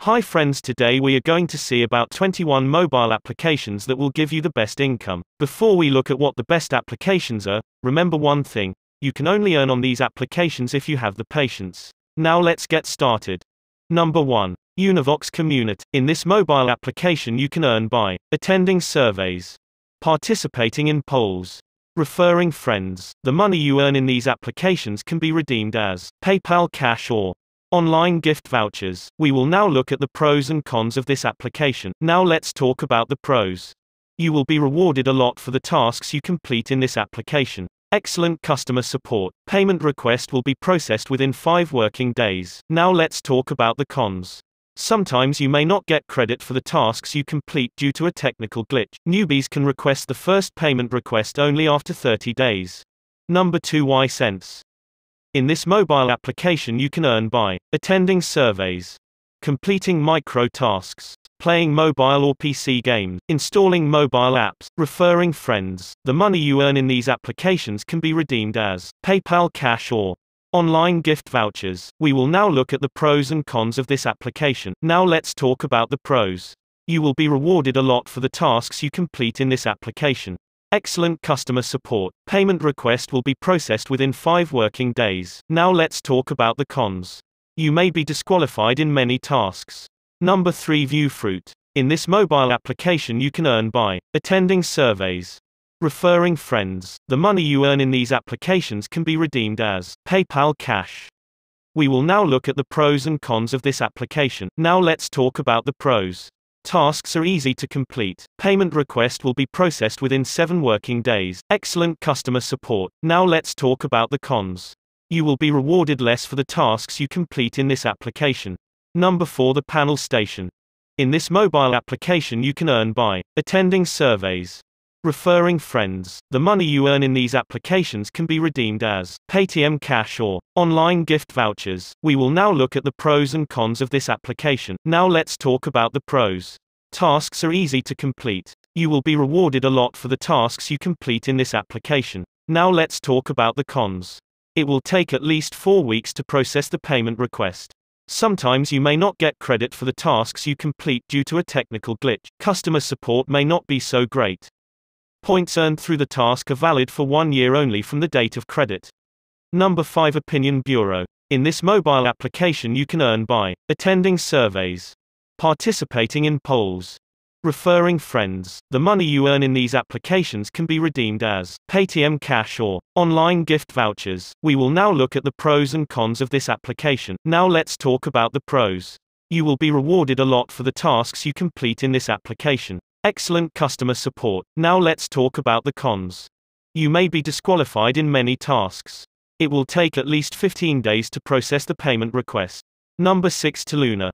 Hi friends, today we are going to see about 21 mobile applications that will give you the best income. Before we look at what the best applications are, remember one thing, you can only earn on these applications if you have the patience. Now let's get started. Number 1. Univox Community. In this mobile application you can earn by attending surveys, participating in polls, referring friends. The money you earn in these applications can be redeemed as PayPal cash or online gift vouchers. We will now look at the pros and cons of this application. Now let's talk about the pros. You will be rewarded a lot for the tasks you complete in this application. Excellent customer support. Payment request will be processed within 5 working days. Now let's talk about the cons. Sometimes you may not get credit for the tasks you complete due to a technical glitch. Newbies can request the first payment request only after 30 days. Number 2. ySense. In this mobile application you can earn by attending surveys, completing micro tasks, playing mobile or PC games, installing mobile apps, referring friends. The money you earn in these applications can be redeemed as PayPal cash or online gift vouchers. We will now look at the pros and cons of this application. Now let's talk about the pros. You will be rewarded a lot for the tasks you complete in this application. Excellent customer support. Payment request will be processed within 5 working days. Now let's talk about the cons. You may be disqualified in many tasks. Number 3. Viewfruit. In this mobile application you can earn by attending surveys, referring friends. The money you earn in these applications can be redeemed as PayPal cash. We will now look at the pros and cons of this application. Now let's talk about the pros. Tasks are easy to complete. Payment request will be processed within 7 working days. Excellent customer support. Now let's talk about the cons. You will be rewarded less for the tasks you complete in this application. Number 4. The Panel Station. In this mobile application you can earn by attending surveys, referring friends. The money you earn in these applications can be redeemed as Paytm cash or online gift vouchers. We will now look at the pros and cons of this application. Now let's talk about the pros. Tasks are easy to complete. You will be rewarded a lot for the tasks you complete in this application. Now let's talk about the cons. It will take at least 4 weeks to process the payment request. Sometimes you may not get credit for the tasks you complete due to a technical glitch. Customer support may not be so great. Points earned through the task are valid for 1 year only from the date of credit. Number 5. OpinionBureau. In this mobile application you can earn by attending surveys, participating in polls, referring friends. The money you earn in these applications can be redeemed as Paytm cash or online gift vouchers. We will now look at the pros and cons of this application. Now let's talk about the pros. You will be rewarded a lot for the tasks you complete in this application. Excellent customer support. Now let's talk about the cons. You may be disqualified in many tasks. It will take at least 15 days to process the payment request. Number 6. Taluna.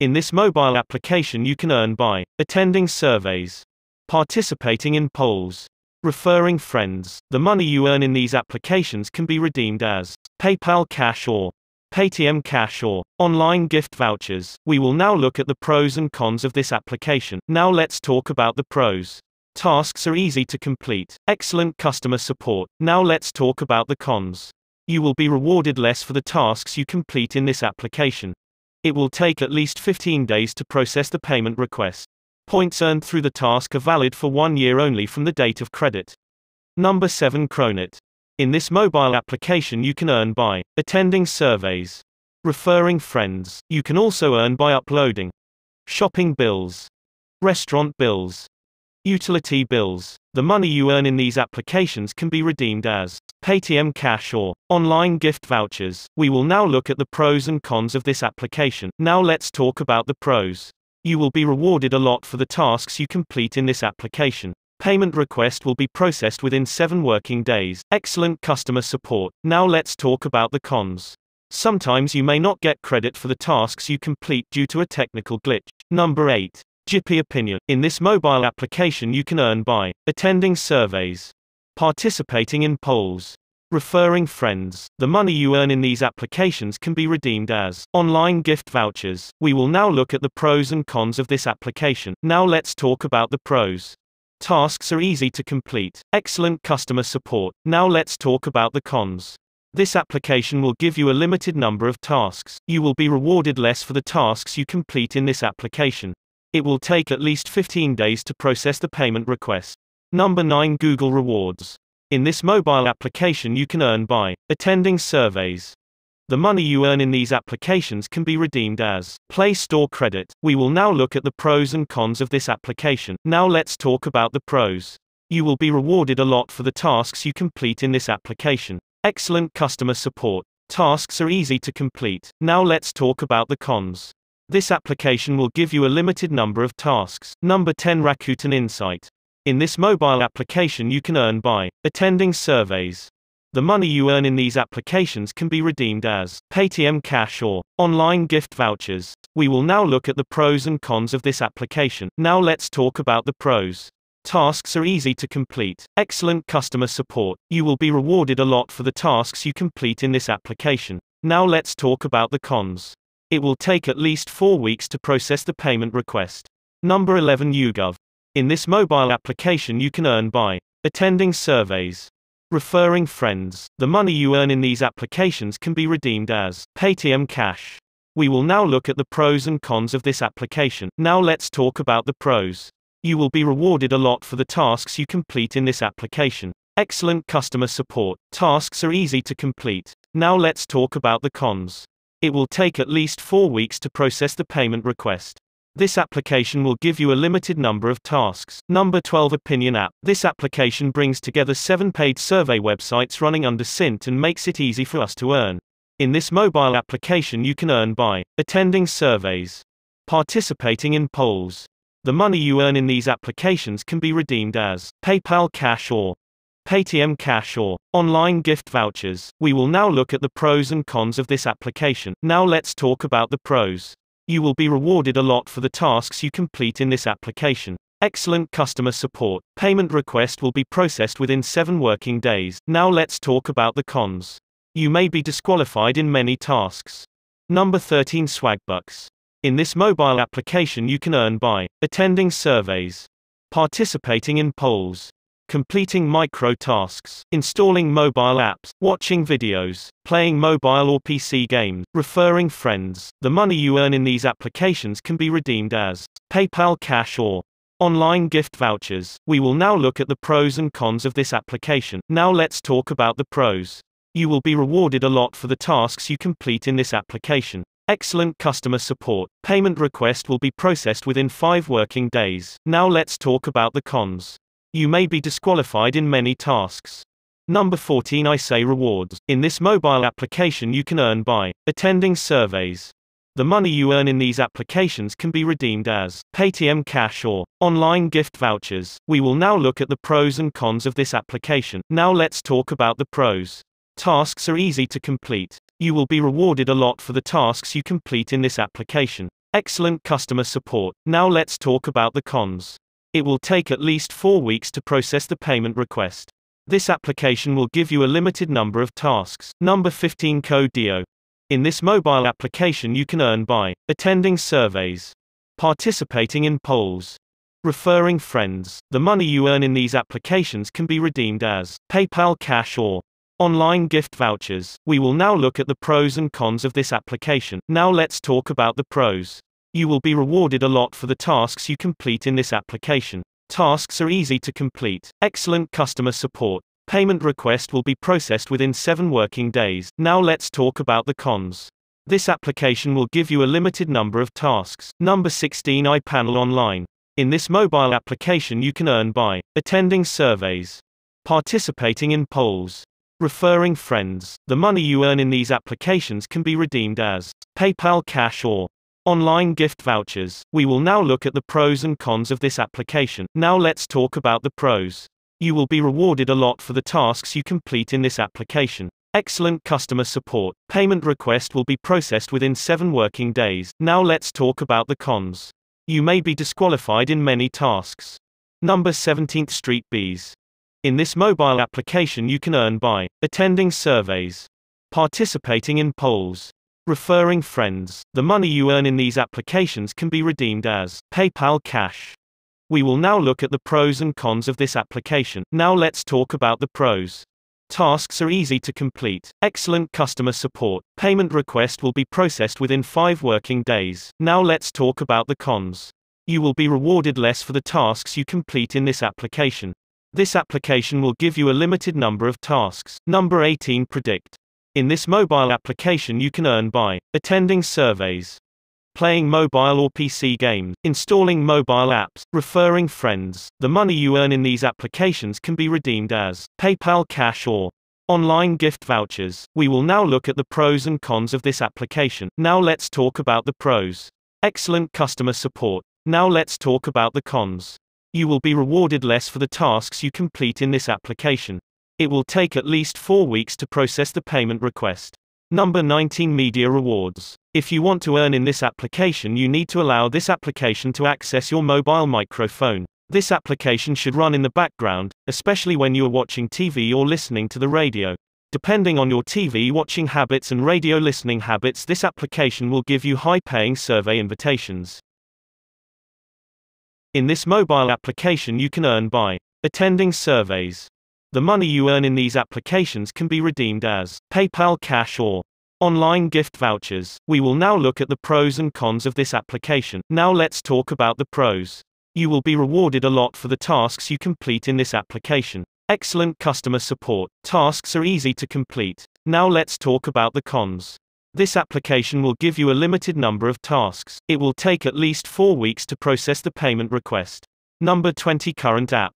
In this mobile application you can earn by attending surveys, participating in polls, referring friends. The money you earn in these applications can be redeemed as PayPal cash or Paytm cash or online gift vouchers. We will now look at the pros and cons of this application. Now let's talk about the pros. Tasks are easy to complete. Excellent customer support. Now let's talk about the cons. You will be rewarded less for the tasks you complete in this application. It will take at least 15 days to process the payment request. Points earned through the task are valid for 1 year only from the date of credit. Number 7. Cronet. In this mobile application you can earn by attending surveys, referring friends. You can also earn by uploading shopping bills, restaurant bills, utility bills. The money you earn in these applications can be redeemed as Paytm cash or online gift vouchers. We will now look at the pros and cons of this application. Now let's talk about the pros. You will be rewarded a lot for the tasks you complete in this application. Payment request will be processed within 7 working days. Excellent customer support. Now let's talk about the cons. Sometimes you may not get credit for the tasks you complete due to a technical glitch. Number 8. ZippyOpinion. In this mobile application you can earn by attending surveys, participating in polls, referring friends. The money you earn in these applications can be redeemed as online gift vouchers. We will now look at the pros and cons of this application. Now let's talk about the pros. Tasks are easy to complete. Excellent customer support. Now let's talk about the cons. This application will give you a limited number of tasks. You will be rewarded less for the tasks you complete in this application. It will take at least 15 days to process the payment request. Number 9. Google Rewards. In this mobile application you can earn by attending surveys. The money you earn in these applications can be redeemed as Play Store credit. We will now look at the pros and cons of this application. Now let's talk about the pros. You will be rewarded a lot for the tasks you complete in this application. Excellent customer support. Tasks are easy to complete. Now let's talk about the cons. This application will give you a limited number of tasks. Number 10. Rakuten Insight. In this mobile application you can earn by attending surveys. The money you earn in these applications can be redeemed as Paytm Cash or online gift vouchers. We will now look at the pros and cons of this application. Now let's talk about the pros. Tasks are easy to complete. Excellent customer support. You will be rewarded a lot for the tasks you complete in this application. Now let's talk about the cons. It will take at least 4 weeks to process the payment request. Number 11. YouGov. In this mobile application you can earn by attending surveys, referring friends. The money you earn in these applications can be redeemed as Paytm Cash. We will now look at the pros and cons of this application. Now let's talk about the pros. You will be rewarded a lot for the tasks you complete in this application. Excellent customer support. Tasks are easy to complete. Now let's talk about the cons. It will take at least 4 weeks to process the payment request. This application will give you a limited number of tasks. Number 12. Opinion App. This application brings together 7 paid survey websites running under SYNT and makes it easy for us to earn. In this mobile application you can earn by attending surveys, participating in polls. The money you earn in these applications can be redeemed as PayPal Cash or Paytm Cash or online gift vouchers. We will now look at the pros and cons of this application. Now let's talk about the pros. You will be rewarded a lot for the tasks you complete in this application. Excellent customer support. Payment request will be processed within 7 working days. Now let's talk about the cons. You may be disqualified in many tasks. Number 13. Swagbucks. In this mobile application you can earn by attending surveys, participating in polls, completing micro tasks, installing mobile apps, watching videos, playing mobile or PC games, referring friends. The money you earn in these applications can be redeemed as PayPal Cash or online gift vouchers. We will now look at the pros and cons of this application. Now let's talk about the pros. You will be rewarded a lot for the tasks you complete in this application. Excellent customer support. Payment request will be processed within 5 working days. Now let's talk about the cons. You may be disqualified in many tasks. Number 14. i-Say Rewards. In this mobile application you can earn by attending surveys. The money you earn in these applications can be redeemed as Paytm Cash or online gift vouchers. We will now look at the pros and cons of this application. Now let's talk about the pros. Tasks are easy to complete. You will be rewarded a lot for the tasks you complete in this application. Excellent customer support. Now let's talk about the cons. It will take at least 4 weeks to process the payment request. This application will give you a limited number of tasks. Number 15. Codio. In this mobile application you can earn by attending surveys, participating in polls, referring friends. The money you earn in these applications can be redeemed as PayPal Cash or online gift vouchers. We will now look at the pros and cons of this application. Now let's talk about the pros. You will be rewarded a lot for the tasks you complete in this application. Tasks are easy to complete. Excellent customer support. Payment request will be processed within 7 working days. Now let's talk about the cons. This application will give you a limited number of tasks. Number 16. iPanel Online. In this mobile application you can earn by attending surveys, participating in polls, referring friends. The money you earn in these applications can be redeemed as PayPal Cash or online gift vouchers. We will now look at the pros and cons of this application. Now let's talk about the pros. You will be rewarded a lot for the tasks you complete in this application. Excellent customer support. Payment request will be processed within 7 working days. Now let's talk about the cons. You may be disqualified in many tasks. Number 17. Street Bees. In this mobile application you can earn by attending surveys, participating in polls, referring friends. The money you earn in these applications can be redeemed as PayPal Cash. We will now look at the pros and cons of this application. Now let's talk about the pros. Tasks are easy to complete. Excellent customer support. Payment request will be processed within 5 working days. Now let's talk about the cons. You will be rewarded less for the tasks you complete in this application. This application will give you a limited number of tasks. Number 18, predict. In this mobile application you can earn by attending surveys, playing mobile or PC games, installing mobile apps, referring friends. The money you earn in these applications can be redeemed as PayPal cash or online gift vouchers. We will now look at the pros and cons of this application. Now let's talk about the pros. Excellent customer support. Now let's talk about the cons. You will be rewarded less for the tasks you complete in this application. It will take at least 4 weeks to process the payment request. Number 19, media rewards. If you want to earn in this application, you need to allow this application to access your mobile microphone. This application should run in the background, especially when you are watching TV or listening to the radio. Depending on your TV watching habits and radio listening habits, this application will give you high-paying survey invitations. In this mobile application you can earn by attending surveys. The money you earn in these applications can be redeemed as PayPal cash or online gift vouchers. We will now look at the pros and cons of this application. Now let's talk about the pros. You will be rewarded a lot for the tasks you complete in this application. Excellent customer support. Tasks are easy to complete. Now let's talk about the cons. This application will give you a limited number of tasks. It will take at least 4 weeks to process the payment request. Number 20, current app.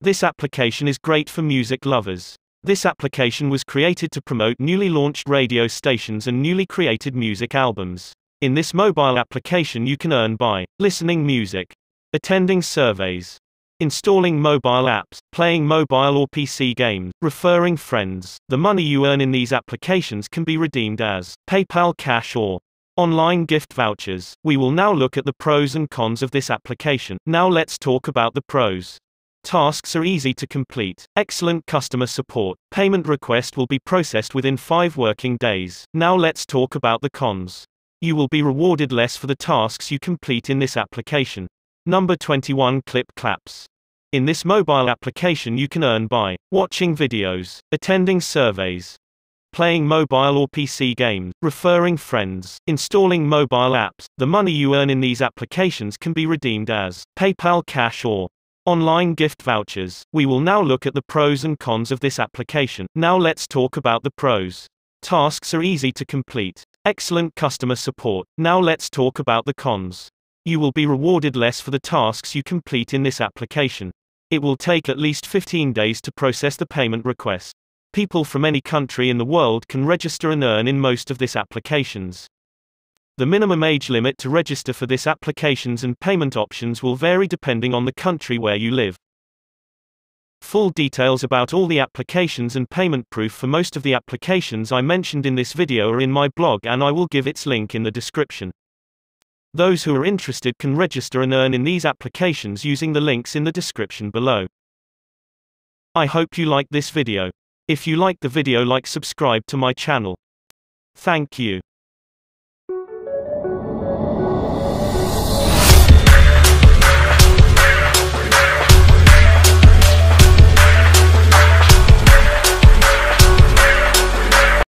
This application is great for music lovers. This application was created to promote newly launched radio stations and newly created music albums. In this mobile application you can earn by listening music, attending surveys, installing mobile apps, playing mobile or PC games, referring friends. The money you earn in these applications can be redeemed as PayPal cash or online gift vouchers. We will now look at the pros and cons of this application. Now let's talk about the pros. Tasks are easy to complete. Excellent customer support. Payment request will be processed within 5 working days. Now let's talk about the cons. You will be rewarded less for the tasks you complete in this application. Number 21, Clip Claps. In this mobile application you can earn by watching videos, attending surveys, playing mobile or PC games, referring friends, installing mobile apps. The money you earn in these applications can be redeemed as PayPal cash or online gift vouchers. We will now look at the pros and cons of this application. Now let's talk about the pros. Tasks are easy to complete. Excellent customer support. Now let's talk about the cons. You will be rewarded less for the tasks you complete in this application. It will take at least 15 days to process the payment request. People from any country in the world can register and earn in most of these applications. The minimum age limit to register for this applications and payment options will vary depending on the country where you live. Full details about all the applications and payment proof for most of the applications I mentioned in this video are in my blog, and I will give its link in the description. Those who are interested can register and earn in these applications using the links in the description below. I hope you liked this video. If you liked the video, subscribe to my channel. Thank you.